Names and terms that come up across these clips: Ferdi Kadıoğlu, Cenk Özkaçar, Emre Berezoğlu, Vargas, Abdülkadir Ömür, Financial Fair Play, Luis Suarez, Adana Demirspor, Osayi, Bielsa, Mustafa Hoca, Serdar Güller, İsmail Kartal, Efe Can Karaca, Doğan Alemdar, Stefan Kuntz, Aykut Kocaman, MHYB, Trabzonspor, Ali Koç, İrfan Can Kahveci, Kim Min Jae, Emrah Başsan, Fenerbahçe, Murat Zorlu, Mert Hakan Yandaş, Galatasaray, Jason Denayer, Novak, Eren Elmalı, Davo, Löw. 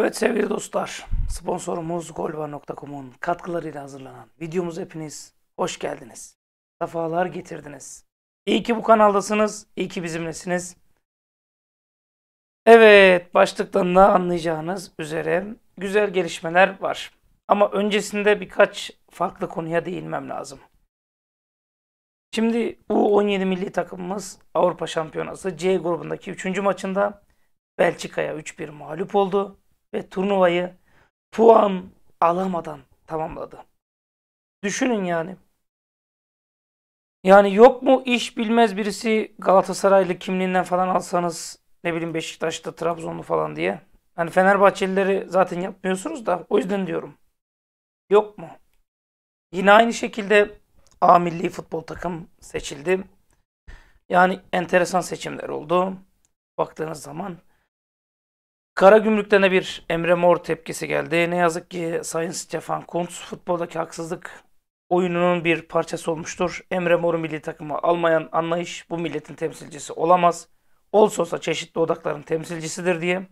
Evet sevgili dostlar, sponsorumuz golvar.com'un katkılarıyla hazırlanan videomuz, hepiniz hoş geldiniz. Sefalar getirdiniz. İyi ki bu kanaldasınız, iyi ki bizimlesiniz. Evet, başlıktan da anlayacağınız üzere güzel gelişmeler var. Ama öncesinde birkaç farklı konuya değinmem lazım. Şimdi U17 milli takımımız Avrupa Şampiyonası C grubundaki 3. maçında Belçika'ya 3-1 mağlup oldu ve turnuvayı puan alamadan tamamladı. Düşünün yani. Yani yok mu iş bilmez birisi, Galatasaraylı kimliğinden falan alsanız, ne bileyim Beşiktaş'ta Trabzonlu falan diye. Hani Fenerbahçelileri zaten yapmıyorsunuz da o yüzden diyorum. Yok mu? Yine aynı şekilde A milli futbol takım seçildi. Yani enteresan seçimler oldu baktığınız zaman. Karagümrük'ten de bir Emre Mor tepkisi geldi. Ne yazık ki Sayın Stefan Kuntz futboldaki haksızlık oyununun bir parçası olmuştur. Emre Mor'u milli takıma almayan anlayış bu milletin temsilcisi olamaz. Olsa olsa çeşitli odakların temsilcisidir diye.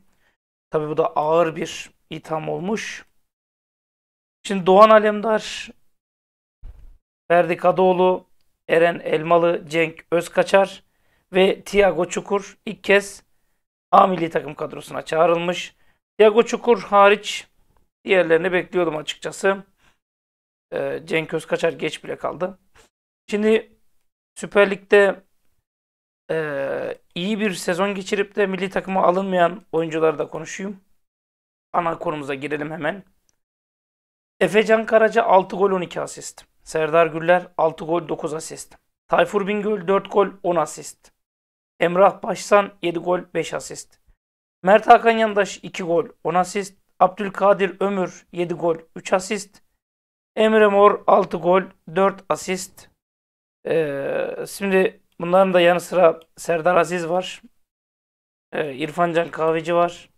Tabi bu da ağır bir itham olmuş. Şimdi Doğan Alemdar, Ferdi Kadıoğlu, Eren Elmalı, Cenk Özkaçar ve Tiago Çukur ilk kez A milli takım kadrosuna çağrılmış. Tiago Çukur hariç diğerlerini bekliyordum açıkçası. Cenk Özkaçar geç bile kaldı. Şimdi Süper Lig'de iyi bir sezon geçirip de milli takıma alınmayan oyuncuları da konuşayım. Ana konumuza girelim hemen. Efe Can Karaca 6 gol 12 asist. Serdar Güller 6 gol 9 asist. Tayfur Bingöl 4 gol 10 asist. Emrah Başsan 7 gol 5 asist. Mert Hakan Yandaş 2 gol 10 asist. Abdülkadir Ömür 7 gol 3 asist. Emre Mor 6 gol 4 asist. Şimdi bunların da yanı sıra Serdar Aziz var. İrfan Can Kahveci var.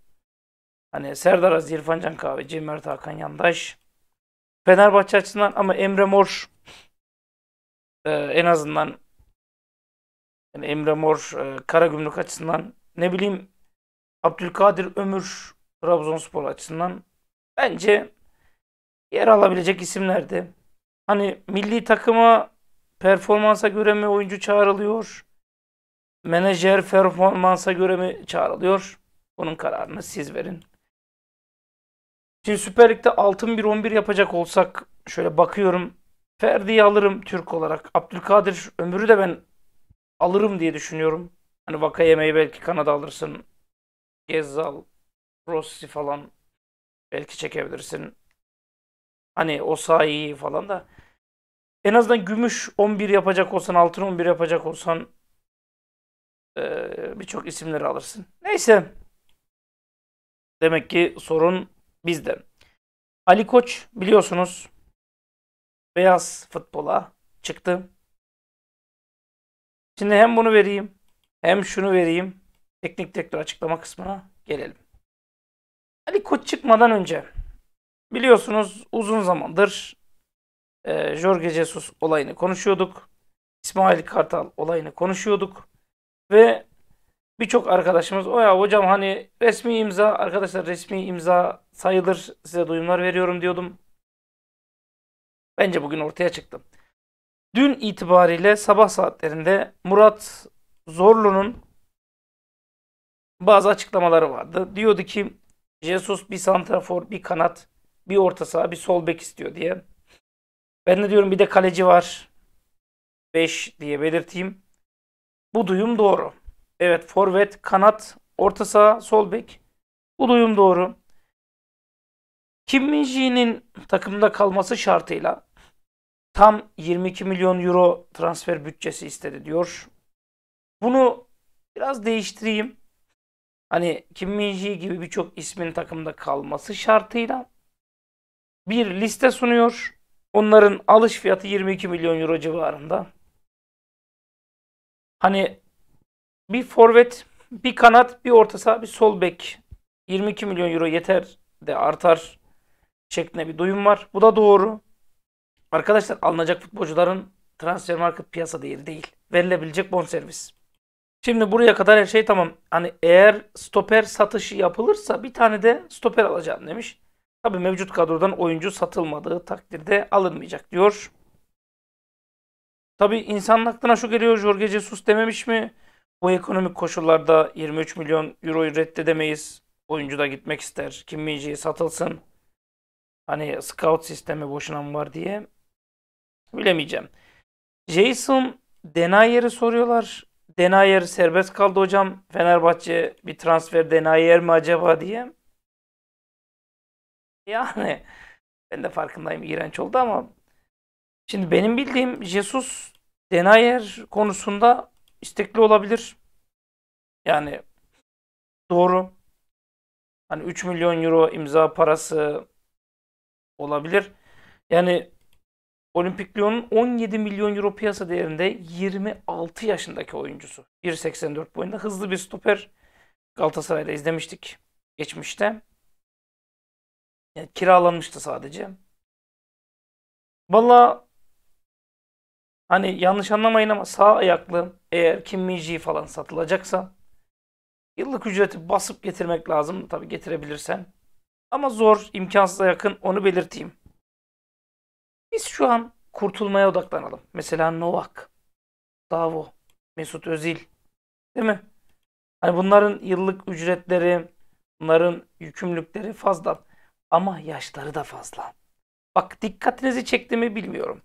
Hani Serdar Aziz, İrfan Can Kahveci, Mert Hakan Yandaş. Fenerbahçe açısından ama Emre Mor en azından, yani Emre Mor Karagümrük açısından, ne bileyim Abdülkadir Ömür Trabzonspor açısından bence yer alabilecek isimlerdi. Hani milli takıma performansa göre mi oyuncu çağrılıyor? Menajer performansa göre mi çağrılıyor? Bunun kararını siz verin. Şimdi Süper Lig'de altın bir 11 yapacak olsak, şöyle bakıyorum. Ferdi'yi alırım Türk olarak. Abdülkadir Ömür'ü de ben alırım diye düşünüyorum. Hani vaka yemeği belki Kanada alırsın. Gezzal, Rossi falan belki çekebilirsin. Hani Osayi falan da. En azından gümüş 11 yapacak olsan, altın 11 yapacak olsan birçok isimleri alırsın. Neyse. Demek ki sorun bizde. Ali Koç biliyorsunuz beyaz futbola çıktı. Şimdi hem bunu vereyim hem şunu vereyim. Teknik direktör açıklama kısmına gelelim. Ali Koç çıkmadan önce biliyorsunuz uzun zamandır Jorge Jesus olayını konuşuyorduk. İsmail Kartal olayını konuşuyorduk. Ve birçok arkadaşımız, o ya hocam hani resmi imza, arkadaşlar resmi imza sayılır, size duyumlar veriyorum diyordum. Bence bugün ortaya çıktı. Dün itibariyle sabah saatlerinde Murat Zorlu'nun bazı açıklamaları vardı. Diyordu ki Jesus bir santrafor, bir kanat, bir orta saha, bir sol bek istiyor diye. Ben de diyorum bir de kaleci var. 5 diye belirteyim. Bu duyum doğru. Evet, forvet, kanat, orta saha, sol bek. Bu duyum doğru. Kim Min Jae'nin takımda kalması şartıyla tam 22 milyon euro transfer bütçesi istedi diyor. Bunu biraz değiştireyim. Hani Kim Min Jae gibi birçok ismin takımda kalması şartıyla bir liste sunuyor. Onların alış fiyatı 22 milyon euro civarında. Hani bir forvet, bir kanat, bir orta saha, bir sol bek. 22 milyon euro yeter de artar şeklinde bir duyum var. Bu da doğru. Arkadaşlar alınacak futbolcuların transfer market piyasa değeri değil. Verilebilecek bonservis. Şimdi buraya kadar her şey tamam. Hani eğer stoper satışı yapılırsa bir tane de stoper alacağım demiş. Tabii mevcut kadrodan oyuncu satılmadığı takdirde alınmayacak diyor. Tabii insanın aklına şu geliyor, Jorge Jesus dememiş mi? Bu ekonomik koşullarda 23 milyon euroyu reddedemeyiz. Oyuncu da gitmek ister. Kim Min Jae satılsın. Hani scout sistemi boşuna mı var diye. Bilemeyeceğim. Jason Denayer'i soruyorlar. Denayer serbest kaldı hocam. Fenerbahçe bir transfer Denayer mi acaba diye. Yani ben de farkındayım, iğrenç oldu ama. Şimdi benim bildiğim Jesus Denayer konusunda istekli olabilir. Yani doğru. Hani 3 milyon euro imza parası olabilir. Yani Olimpik Lyon'un 17 milyon euro piyasa değerinde 26 yaşındaki oyuncusu. 1.84 boyunda hızlı bir stoper. Galatasaray'da izlemiştik geçmişte. Yani kiralanmıştı sadece. Valla hani yanlış anlamayın ama sağ ayaklı eğer Kim Min Jae falan satılacaksa yıllık ücreti basıp getirmek lazım. Tabii getirebilirsen. Ama zor, imkansıza yakın, onu belirteyim. Biz şu an kurtulmaya odaklanalım. Mesela Novak, Davo, Mesut Özil, değil mi? Hani bunların yıllık ücretleri, bunların yükümlülükleri fazla ama yaşları da fazla. Bak, dikkatinizi çekti mi bilmiyorum.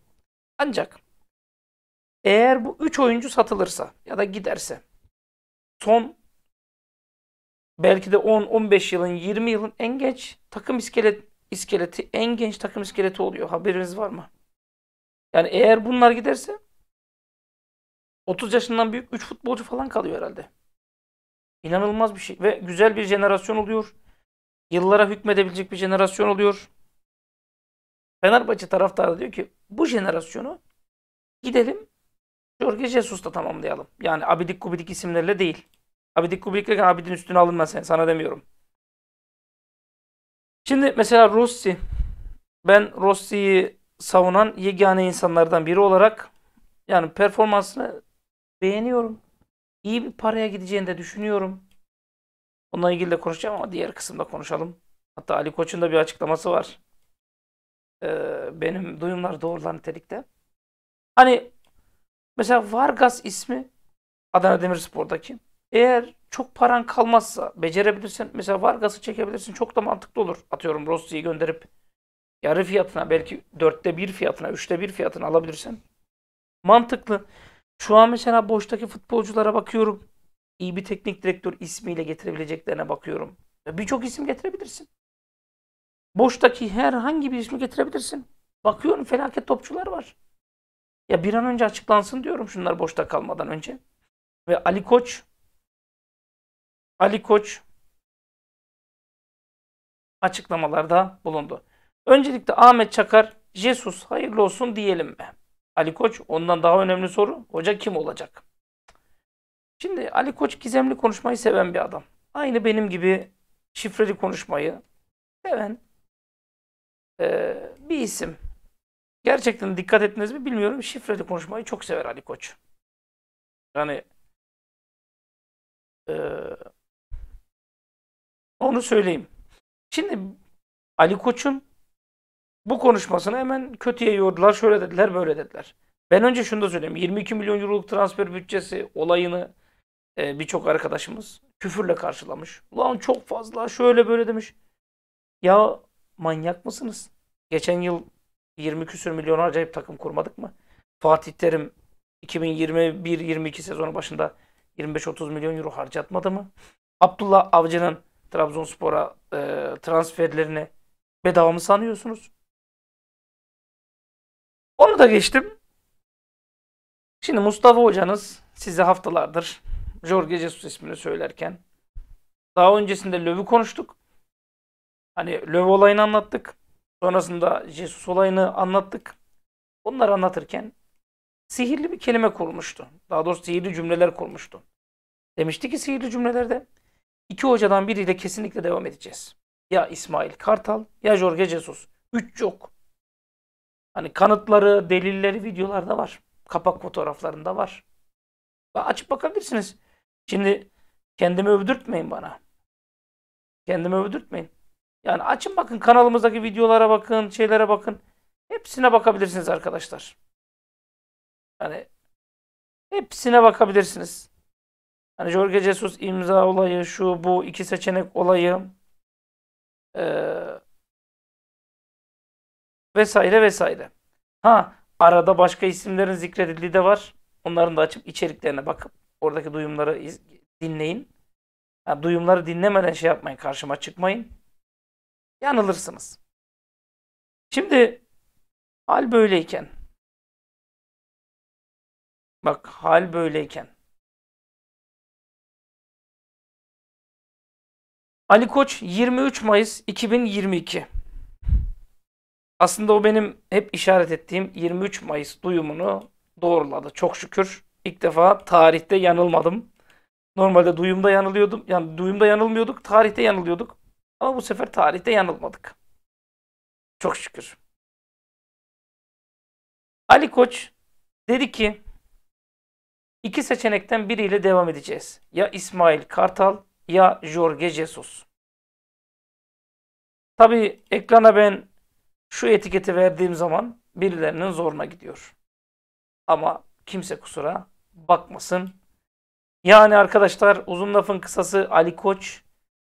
Ancak eğer bu 3 oyuncu satılırsa ya da giderse son belki de 10-15 yılın, 20 yılın en genç takım iskeleti en genç takım iskeleti oluyor. Haberiniz var mı? Yani eğer bunlar giderse 30 yaşından büyük 3 futbolcu falan kalıyor herhalde. İnanılmaz bir şey ve güzel bir jenerasyon oluyor. Yıllara hükmedebilecek bir jenerasyon oluyor. Fenerbahçe taraftarı diyor ki bu jenerasyonu gidelim Jorge Jesus'la tamamlayalım. Yani abidik gubidik isimlerle değil. Abidik gubidikle abidin üstüne alınma sen, sana demiyorum. Şimdi mesela Rossi, ben Rossi'yi savunan yegane insanlardan biri olarak yani performansını beğeniyorum. İyi bir paraya gideceğini de düşünüyorum. Onunla ilgili de konuşacağım ama diğer kısımda konuşalım. Hatta Ali Koç'un da bir açıklaması var. Benim duyumlar doğrular nitelikte. Hani mesela Vargas ismi Adana Demirspor'daki. Eğer çok paran kalmazsa, becerebilirsen, mesela Vargas'ı çekebilirsin, çok da mantıklı olur. Atıyorum Rossi'yi gönderip yarı fiyatına, belki 1/4 fiyatına, 1/3 fiyatına alabilirsen mantıklı. Şu an mesela boştaki futbolculara bakıyorum. İyi bir teknik direktör ismiyle getirebileceklerine bakıyorum. Birçok isim getirebilirsin. Boştaki herhangi bir ismi getirebilirsin. Bakıyorum felaket topçular var. Ya bir an önce açıklansın diyorum şunlar boşta kalmadan önce. Ve Ali Koç açıklamalarda bulundu. Öncelikle Ahmet Çakar, Jesus hayırlı olsun diyelim mi? Ali Koç, ondan daha önemli soru, hoca kim olacak? Şimdi Ali Koç gizemli konuşmayı seven bir adam. Aynı benim gibi şifreli konuşmayı seven bir isim. Gerçekten dikkat ettiniz mi bilmiyorum. Şifreli konuşmayı çok sever Ali Koç. Yani onu söyleyeyim. Şimdi Ali Koç'un bu konuşmasını hemen kötüye yordular. Şöyle dediler, böyle dediler. Ben önce şunu da söyleyeyim. 22 milyon euroluk transfer bütçesi olayını birçok arkadaşımız küfürle karşılamış. Ulan çok fazla, şöyle böyle demiş. Ya manyak mısınız? Geçen yıl 20 küsür milyon acayip takım kurmadık mı? Fatih Terim 2021-22 sezonu başında 25-30 milyon euro harcatmadı mı? Abdullah Avcı'nın Trabzonspor'a transferlerini bedava mı sanıyorsunuz? Onu da geçtim. Şimdi Mustafa hocanız size haftalardır Jorge Jesus ismini söylerken, daha öncesinde Löw'ü konuştuk. Hani Löw olayını anlattık. Sonrasında Jesus olayını anlattık. Bunları anlatırken sihirli bir kelime kurmuştu. Daha doğrusu sihirli cümleler kurmuştu. Demişti ki sihirli cümlelerde iki hocadan biriyle kesinlikle devam edeceğiz. Ya İsmail Kartal ya Jorge Jesus. 3 yok. Hani kanıtları, delilleri videolarda var. Kapak fotoğraflarında var. Açıp bakabilirsiniz. Şimdi kendimi övdürtmeyin bana. Kendimi övdürtmeyin. Yani açın bakın, kanalımızdaki videolara bakın, şeylere bakın. Hepsine bakabilirsiniz arkadaşlar. Yani hepsine bakabilirsiniz. Hani Jorge Jesus imza olayı, şu bu iki seçenek olayı vesaire vesaire. Ha, arada başka isimlerin zikredildiği de var. Onların da açıp içeriklerine bakıp oradaki duyumları dinleyin. Yani duyumları dinlemeden şey yapmayın, karşıma çıkmayın. Yanılırsınız. Şimdi hal böyleyken, bak hal böyleyken, Ali Koç 23 Mayıs 2022. Aslında o benim hep işaret ettiğim 23 Mayıs duyumunu doğruladı. Çok şükür. İlk defa tarihte yanılmadım. Normalde duyumda yanılıyordum. Yani duyumda yanılmıyorduk, tarihte yanılıyorduk. Ama bu sefer tarihte yanılmadık. Çok şükür. Ali Koç dedi ki iki seçenekten biriyle devam edeceğiz. Ya İsmail Kartal ya Jorge Jesus. Tabii ekrana ben şu etiketi verdiğim zaman birilerinin zoruna gidiyor. Ama kimse kusura bakmasın. Yani arkadaşlar, uzun lafın kısası, Ali Koç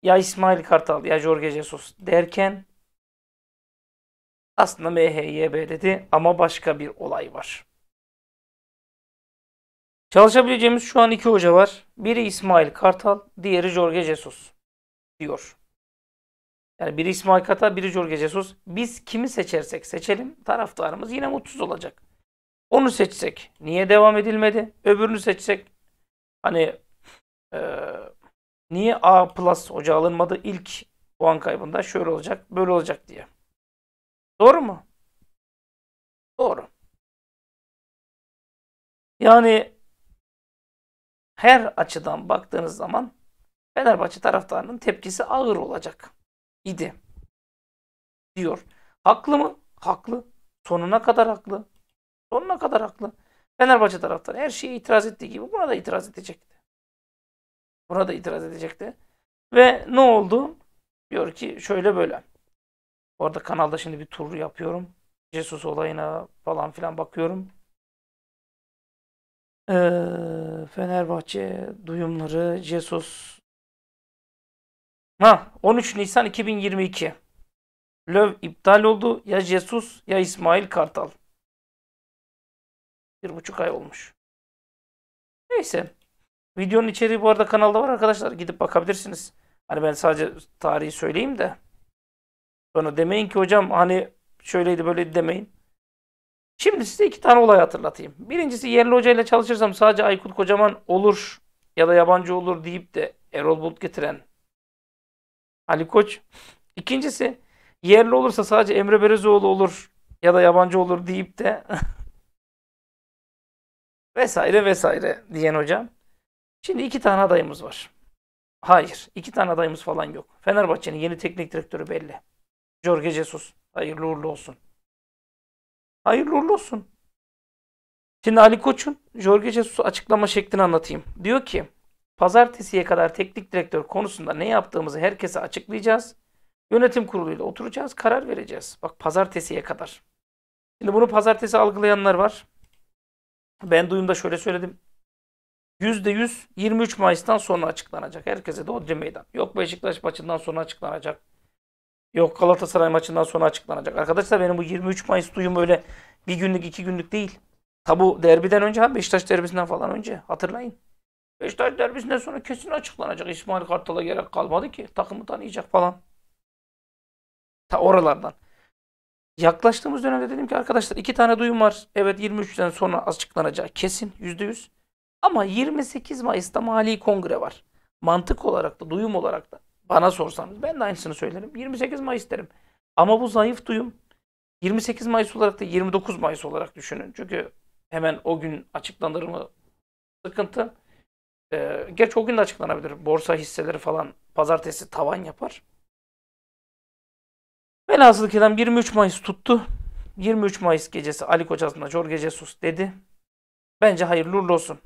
ya İsmail Kartal ya Jorge Jesus derken aslında MHYB dedi ama başka bir olay var. Çalışabileceğimiz şu an iki hoca var. Biri İsmail Kartal, diğeri Jorge Jesus diyor. Yani biri İsmail Kartal, biri Jorge Jesus. Biz kimi seçersek seçelim, taraftarımız yine mutsuz olacak. Onu seçsek niye devam edilmedi? Öbürünü seçsek hani niye A+ hoca alınmadı? İlk puan kaybında şöyle olacak, böyle olacak diye. Doğru mu? Doğru. Yani her açıdan baktığınız zaman Fenerbahçe taraftarının tepkisi ağır olacak idi diyor. Haklı mı? Haklı. Sonuna kadar haklı. Sonuna kadar haklı. Fenerbahçe taraftarı her şeye itiraz ettiği gibi buna da itiraz edecekti. Buna da itiraz edecekti. Ve ne oldu? Diyor ki şöyle böyle. Bu arada kanalda şimdi bir tur yapıyorum. Jesus olayına falan filan bakıyorum. Fenerbahçe duyumları Jesus. Ha, 13 Nisan 2022. Löw iptal oldu. Ya Jesus ya İsmail Kartal. 1,5 ay olmuş. Neyse. Videonun içeriği bu arada kanalda var arkadaşlar. Gidip bakabilirsiniz. Hani ben sadece tarihi söyleyeyim de sonra demeyin ki hocam hani şöyleydi böyleydi demeyin. Şimdi size iki tane olay hatırlatayım. Birincisi, yerli hocayla çalışırsam sadece Aykut Kocaman olur ya da yabancı olur deyip de Erol Bulut getiren Ali Koç. İkincisi, yerli olursa sadece Emre Berezoğlu olur ya da yabancı olur deyip de vesaire vesaire diyen hocam. Şimdi iki tane adayımız var. Hayır, iki tane adayımız falan yok. Fenerbahçe'nin yeni teknik direktörü belli. Jorge Jesus. Hayırlı uğurlu olsun. Hayırlı uğurlu olsun. Şimdi Ali Koç'un Jorge Jesus'u açıklama şeklini anlatayım. Diyor ki, pazartesiye kadar teknik direktör konusunda ne yaptığımızı herkese açıklayacağız. Yönetim kuruluyla oturacağız, karar vereceğiz. Bak, pazartesiye kadar. Şimdi bunu pazartesi algılayanlar var. Ben duyumda şöyle söyledim. %100 23 Mayıs'tan sonra açıklanacak. Herkese de o meydan. Yok Beşiktaş maçından sonra açıklanacak. Yok Galatasaray maçından sonra açıklanacak. Arkadaşlar, benim bu 23 Mayıs duyumu öyle bir günlük iki günlük değil. Ta bu derbiden önce, ha, Beşiktaş derbisinden falan önce, hatırlayın. Beşiktaş derbisinden sonra kesin açıklanacak. İsmail Kartal'a gerek kalmadı ki. Takımı tanıyacak falan. Ta oralardan. Yaklaştığımız dönemde dedim ki arkadaşlar, iki tane duyum var. Evet, 23'ten sonra açıklanacak. Kesin %100. Ama 28 Mayıs'ta mali kongre var. Mantık olarak da duyum olarak da bana sorsanız ben de aynısını söylerim. 28 Mayıs derim. Ama bu zayıf duyum. 28 Mayıs olarak da 29 Mayıs olarak düşünün. Çünkü hemen o gün açıklanır mı sıkıntı. Gerçi o gün de açıklanabilir. Borsa hisseleri falan pazartesi tavan yapar. Velhasıl kelam 23 Mayıs tuttu. 23 Mayıs gecesi Ali Koç aslında Jorge Jesus dedi. Bence hayırlı uğurlu olsun.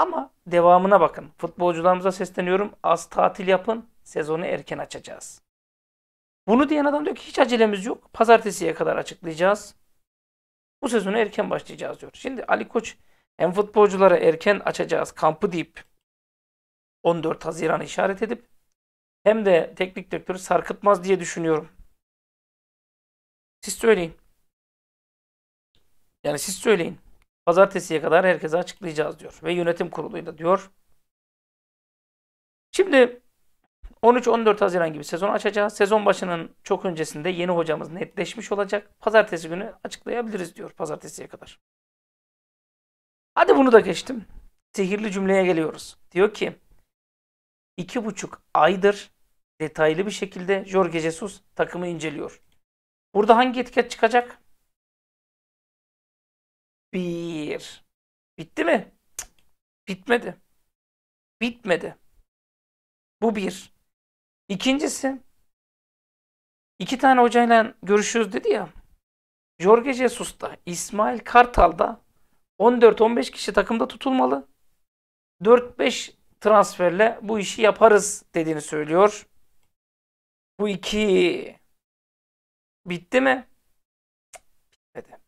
Ama devamına bakın. Futbolcularımıza sesleniyorum. Az tatil yapın. Sezonu erken açacağız. Bunu diyen adam diyor ki hiç acelemiz yok. Pazartesiye kadar açıklayacağız. Bu sezonu erken başlayacağız diyor. Şimdi Ali Koç hem futbolculara erken açacağız kampı deyip 14 Haziran'ı işaret edip hem de teknik direktörü sarkıtmaz diye düşünüyorum. Siz söyleyin. Yani siz söyleyin. Pazartesiye kadar herkese açıklayacağız diyor. Ve yönetim kuruluyla diyor. Şimdi 13-14 Haziran gibi sezon açacağız. Sezon başının çok öncesinde yeni hocamız netleşmiş olacak. Pazartesi günü açıklayabiliriz diyor pazartesiye kadar. Hadi bunu da geçtim. Sihirli cümleye geliyoruz. Diyor ki 2,5 aydır detaylı bir şekilde Jorge Jesus takımı inceliyor. Burada hangi etiket çıkacak? 1. Bitti mi? Cık, bitmedi. Bitmedi. Bu bir. İkincisi, 2 tane hocayla görüşüyoruz dedi ya. Jorge Jesus'ta, İsmail Kartal'da 14-15 kişi takımda tutulmalı. 4-5 transferle bu işi yaparız dediğini söylüyor. Bu 2. Bitti mi? Bitmedi.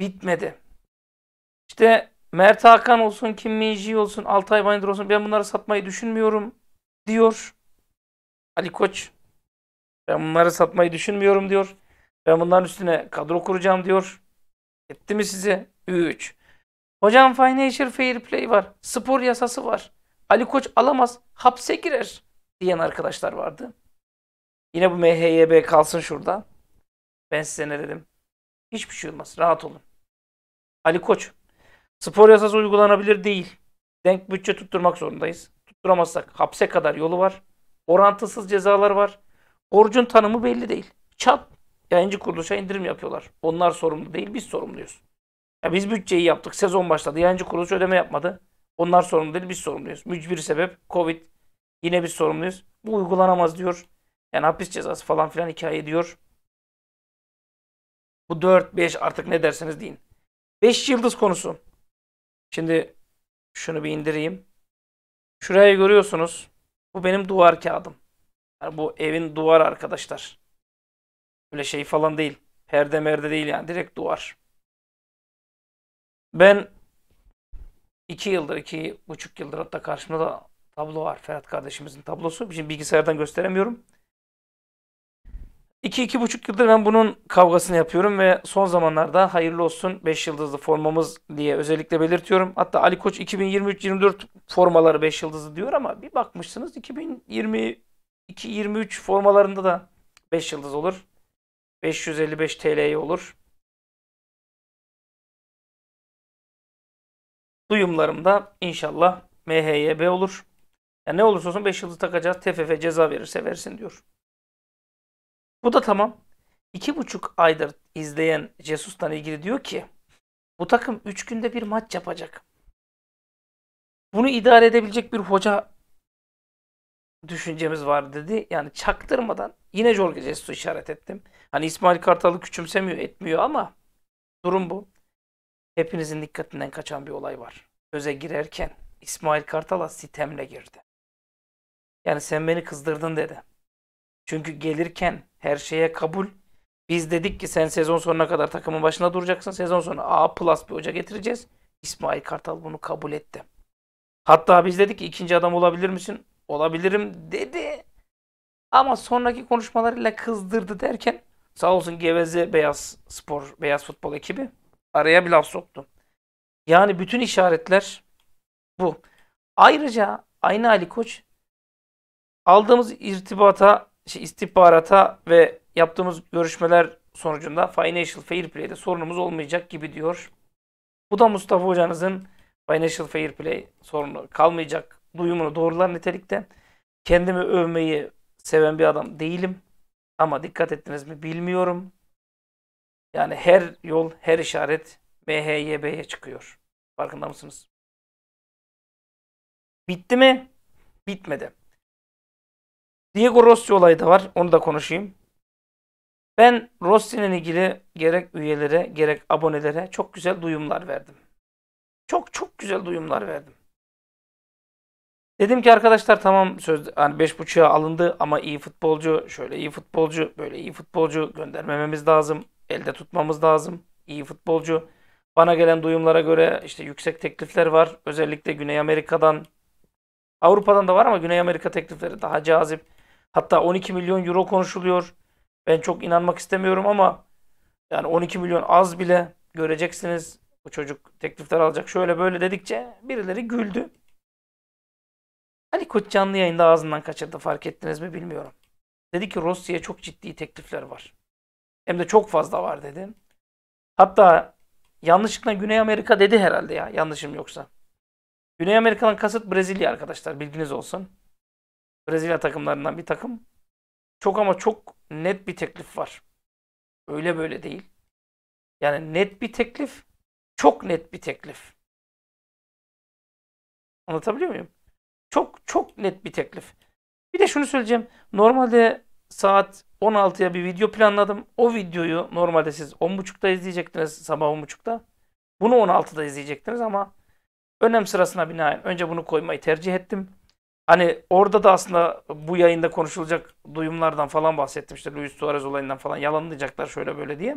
Bitmedi. İşte Mert Hakan olsun, Kim Min Jae olsun, Altay Bayındır olsun, ben bunları satmayı düşünmüyorum diyor Ali Koç. Ben bunları satmayı düşünmüyorum diyor. Ben bunların üstüne kadro kuracağım diyor. Etti mi size? 3. Hocam financial fair play var. Spor yasası var. Ali Koç alamaz, hapse girer diyen arkadaşlar vardı. Yine bu MHYB kalsın şurada. Ben size ne dedim? Hiçbir şey olmaz. Rahat olun. Ali Koç, spor yasası uygulanabilir değil. Denk bütçe tutturmak zorundayız. Tutturamazsak hapse kadar yolu var. Orantısız cezalar var. Borcun tanımı belli değil. Çat yayıncı kuruluşa indirim yapıyorlar. Onlar sorumlu değil, biz sorumluyuz. Ya biz bütçeyi yaptık, sezon başladı. Yayıncı kuruluş ödeme yapmadı. Onlar sorumlu değil, biz sorumluyuz. Mücbir sebep, Covid. Yine biz sorumluyuz. Bu uygulanamaz diyor. Yani hapis cezası falan filan hikaye diyor. Bu 4-5 artık ne derseniz deyin. 5 yıldız konusu. Şimdi şunu bir indireyim. Şurayı görüyorsunuz. Bu benim duvar kağıdım. Yani bu evin duvarı arkadaşlar. Böyle şey falan değil. Perde merde değil yani. Direkt duvar. Ben 2 yıldır, 2,5 yıldır hatta karşımda da tablo var. Ferhat kardeşimizin tablosu. Şimdi bilgisayardan gösteremiyorum. 2-2,5 yıldır ben bunun kavgasını yapıyorum ve son zamanlarda hayırlı olsun 5 yıldızlı formamız diye özellikle belirtiyorum. Hatta Ali Koç 2023-24 formaları 5 yıldızlı diyor ama bir bakmışsınız 2022-23 formalarında da 5 yıldız olur. 555 TL'ye olur. Duyumlarımda inşallah MHYB olur. Yani ne olursa olsun 5 yıldız takacağız. TFF ceza verirse versin diyor. Bu da tamam. 2,5 aydır izleyen Jesus'tan ilgili diyor ki bu takım 3 günde bir maç yapacak. Bunu idare edebilecek bir hoca düşüncemiz var dedi. Yani çaktırmadan yine Jorge Jesus'u işaret ettim. Hani İsmail Kartal'ı küçümsemiyor etmiyor ama durum bu. Hepinizin dikkatinden kaçan bir olay var. Söze girerken İsmail Kartal'a sitemle girdi. Yani sen beni kızdırdın dedi. Çünkü gelirken her şeye kabul. Biz dedik ki sen sezon sonuna kadar takımın başında duracaksın. Sezon sonu A+ bir hoca getireceğiz. İsmail Kartal bunu kabul etti. Hatta biz dedik ki 2. adam olabilir misin? Olabilirim dedi. Ama sonraki konuşmalarıyla kızdırdı derken sağ olsun geveze beyaz futbol ekibi araya bir laf soktu. Yani bütün işaretler bu. Ayrıca aynı Ali Koç aldığımız istihbarata ve yaptığımız görüşmeler sonucunda Financial Fair Play'de sorunumuz olmayacak gibi diyor. Bu da Mustafa Hocanızın Financial Fair Play sorunu kalmayacak duyumunu doğrular nitelikte. Kendimi övmeyi seven bir adam değilim. Ama dikkat ettiniz mi bilmiyorum. Yani her yol, her işaret MHYB'ye çıkıyor. Farkında mısınız? Bitti mi? Bitmedi. Diego Rossi olayı da var. Onu da konuşayım. Ben Rossi'nin ilgili gerek üyelere gerek abonelere çok güzel duyumlar verdim. Çok güzel duyumlar verdim. Dedim ki arkadaşlar tamam söz hani 5.5'a alındı ama iyi futbolcu, şöyle iyi futbolcu, böyle iyi futbolcu göndermememiz lazım. Elde tutmamız lazım. İyi futbolcu. Bana gelen duyumlara göre işte yüksek teklifler var. Özellikle Güney Amerika'dan, Avrupa'dan da var ama Güney Amerika teklifleri daha cazip. Hatta 12 milyon euro konuşuluyor. Ben çok inanmak istemiyorum ama yani 12 milyon az bile, göreceksiniz. Bu çocuk teklifler alacak. Şöyle böyle dedikçe birileri güldü. Ali Koç canlı yayında ağzından kaçırdı, fark ettiniz mi bilmiyorum. Dedi ki Rossi'ye çok ciddi teklifler var. Hem de çok fazla var dedi. Hatta yanlışlıkla Güney Amerika dedi herhalde ya, yanlışım yoksa. Güney Amerika'dan kasıt Brezilya arkadaşlar, bilginiz olsun. Brezilya takımlarından bir takım. Çok ama çok net bir teklif var. Öyle böyle değil. Yani net bir teklif, çok net bir teklif. Anlatabiliyor muyum? Çok net bir teklif. Bir de şunu söyleyeceğim. Normalde saat 16'ya bir video planladım. O videoyu normalde siz 10.30'da izleyecektiniz, sabah 10.30'da. Bunu 16'da izleyecektiniz ama önem sırasına binaen önce bunu koymayı tercih ettim. Hani orada da aslında bu yayında konuşulacak duyumlardan falan bahsettim. İşte Luis Suarez olayından falan yalanlayacaklar şöyle böyle diye.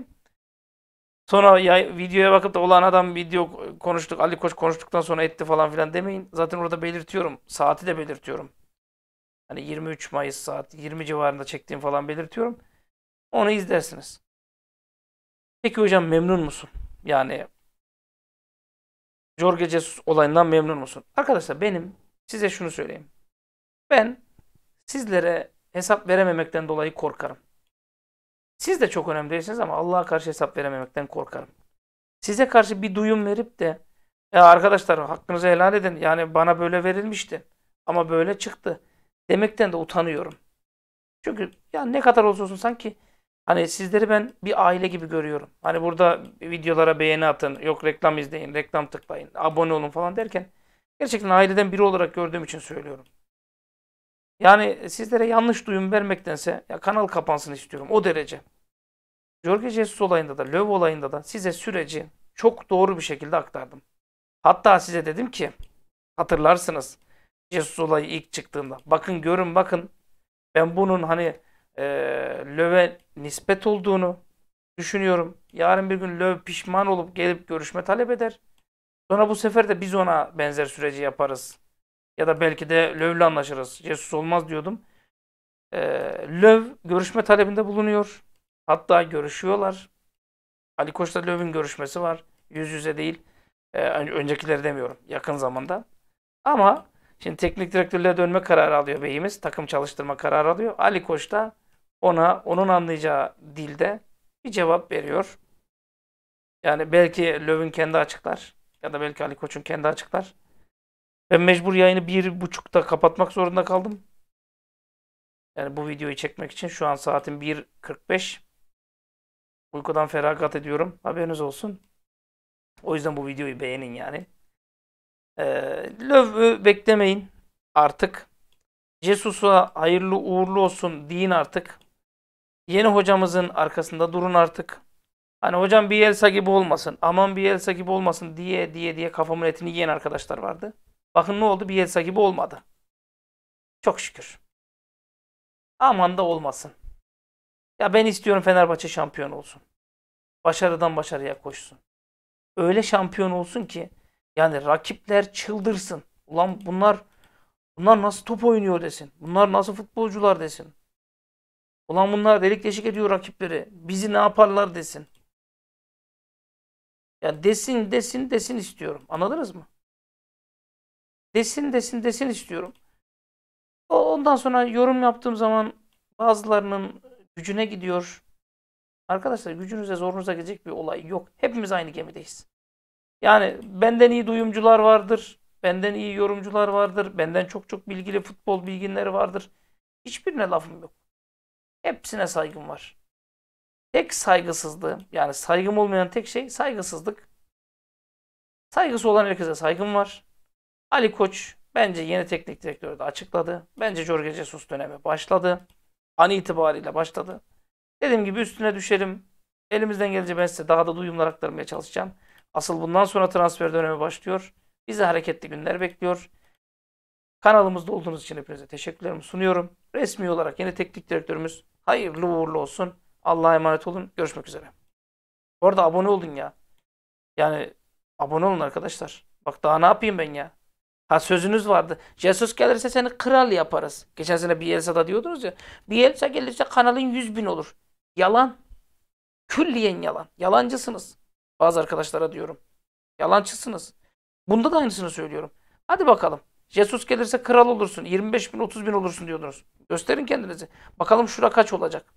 Sonra ya, videoya bakıp da olan adam video konuştuk, Ali Koç konuştuktan sonra etti falan filan demeyin. Zaten orada belirtiyorum. Saati de belirtiyorum. Hani 23 Mayıs saat 20 civarında çektiğim falan belirtiyorum. Onu izlersiniz. Peki hocam memnun musun? Yani Jorge Jesus olayından memnun musun? Arkadaşlar benim size şunu söyleyeyim. Ben sizlere hesap verememekten dolayı korkarım. Siz de çok önemli değilsiniz ama Allah'a karşı hesap verememekten korkarım. Size karşı bir duyum verip de ya arkadaşlar hakkınızı helal edin, yani bana böyle verilmişti ama böyle çıktı demekten de utanıyorum. Çünkü ya ne kadar olsa olsun sanki hani sizleri ben bir aile gibi görüyorum. Hani burada videolara beğeni atın, yok reklam izleyin, reklam tıklayın, abone olun falan derken gerçekten aileden biri olarak gördüğüm için söylüyorum. Yani sizlere yanlış duyum vermektense ya kanal kapansın istiyorum. O derece. Jorge Jesus olayında da, Löw olayında da size süreci çok doğru bir şekilde aktardım. Hatta size dedim ki hatırlarsınız Jesus olayı ilk çıktığında. Bakın görün bakın ben bunun hani Löw'e nispet olduğunu düşünüyorum. Yarın bir gün Löw pişman olup gelip görüşme talep eder. Sonra bu sefer de biz ona benzer süreci yaparız. Ya da belki de Löw'le anlaşırız. Jesus olmaz diyordum. Löw görüşme talebinde bulunuyor. Hatta görüşüyorlar. Ali Koç'la Löw'ün görüşmesi var. Yüz yüze değil. Öncekileri demiyorum. Yakın zamanda. Ama şimdi teknik direktörlüğe dönme kararı alıyor beyimiz. Takım çalıştırma kararı alıyor. Ali Koç da ona, onun anlayacağı dilde bir cevap veriyor. Yani belki Löw'ün kendi açıklar. Ya da belki Ali Koç'un kendi açıklar. Ben mecbur yayını 1.30'da kapatmak zorunda kaldım. Yani bu videoyu çekmek için şu an saatim 1.45. Uykudan feragat ediyorum. Haberiniz olsun. O yüzden bu videoyu beğenin yani. Löw'ü beklemeyin artık. Jesus'a hayırlı uğurlu olsun deyin artık. Yeni hocamızın arkasında durun artık. Hani hocam Bielsa gibi olmasın, aman Bielsa gibi olmasın diye kafamın etini yiyen arkadaşlar vardı. Bakın ne oldu? Bielsa gibi olmadı. Çok şükür. Aman da olmasın. Ya ben istiyorum Fenerbahçe şampiyon olsun. Başarıdan başarıya koşsun. Öyle şampiyon olsun ki yani rakipler çıldırsın. Ulan bunlar nasıl top oynuyor desin. Bunlar nasıl futbolcular desin. Ulan bunlar delik deşik ediyor rakipleri. Bizi ne yaparlar desin. Ya desin istiyorum. Anladınız mı? Desin istiyorum. Ondan sonra yorum yaptığım zaman bazılarının gücüne gidiyor. Arkadaşlar gücünüze zorunuza gidecek bir olay yok. Hepimiz aynı gemideyiz. Yani benden iyi duyumcular vardır. Benden iyi yorumcular vardır. Benden çok bilgili futbol bilginleri vardır. Hiçbirine lafım yok. Hepsine saygım var. Tek saygısızlığım, yani saygım olmayan tek şey saygısızlık. Saygısı olan herkese saygım var. Ali Koç bence yeni teknik direktörü de açıkladı. Bence Jorge Jesus dönemi başladı. An itibariyle başladı. Dediğim gibi üstüne düşerim. Elimizden gelince ben size daha da duyumlar aktarmaya çalışacağım. Asıl bundan sonra transfer dönemi başlıyor. Bizi hareketli günler bekliyor. Kanalımızda olduğunuz için hepinize teşekkürlerimi sunuyorum. Resmi olarak yeni teknik direktörümüz hayırlı uğurlu olsun. Allah'a emanet olun. Görüşmek üzere. Bu arada abone olun ya. Yani abone olun arkadaşlar. Bak daha ne yapayım ben ya. Ha sözünüz vardı. Jesus gelirse seni kral yaparız. Geçen sene Bielsa'da diyordunuz ya. Bielsa gelirse kanalın 100.000 olur. Yalan. Külliyen yalan. Yalancısınız. Bazı arkadaşlara diyorum. Yalancısınız. Bunda da aynısını söylüyorum. Hadi bakalım. Jesus gelirse kral olursun. 25.000, 30.000 olursun diyordunuz. Gösterin kendinizi. Bakalım şura kaç olacak.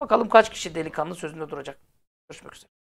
Bakalım kaç kişi delikanlı sözünde duracak. Görüşmek üzere.